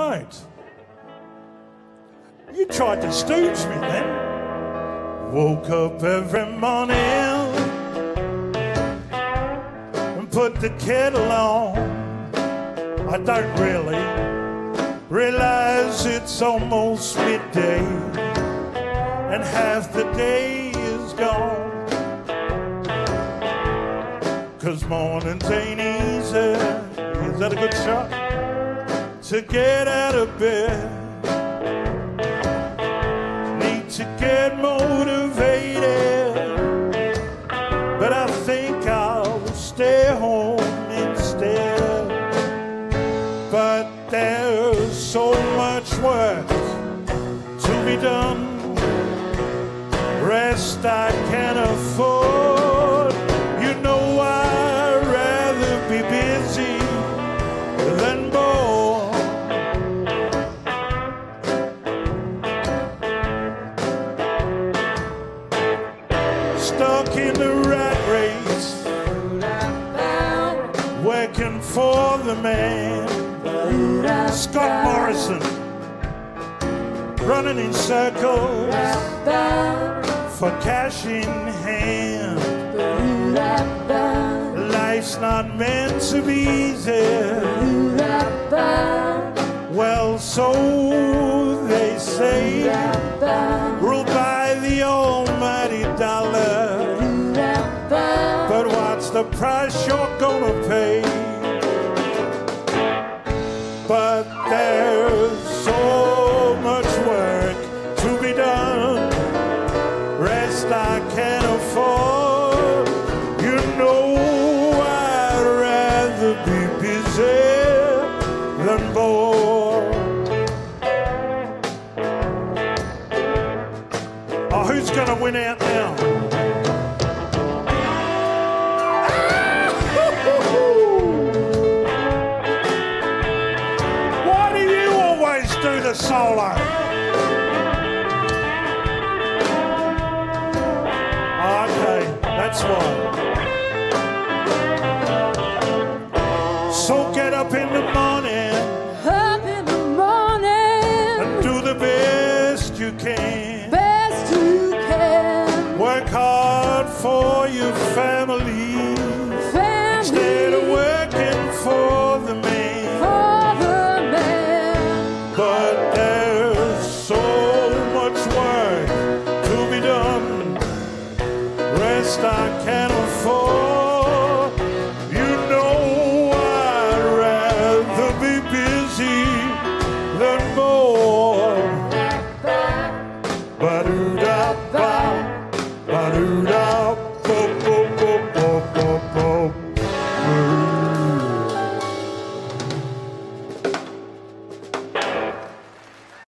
Right. You tried to stooge me then. Woke up every morning and put the kettle on. I don't really realize it's almost midday and half the day is gone. 'Cause mornings ain't easy. Is that a good shot? To get out of bed, need to get motivated, but I think I'll stay home instead. But there's so much work to be done, rest I can't afford. You know I'd rather be busy than bored. Stuck in the rat race, working for the man, Scott Morrison, running in circles for cash in hand. Life's not meant to be easy, well, so they say, ruled by the almighty dollar. The price you're gonna pay. But there's so much work to be done, rest I can't afford. You know I'd rather be busy than bored. Oh, who's gonna win out now? Do the solo. Okay, that's why. So get up in the morning, and do the best you can. Work hard for your family, instead of working for the man. But there's so much work to be done, rest I can't afford. You know I'd rather be busy than bored. Ba-do-da-ba, ba-do-da.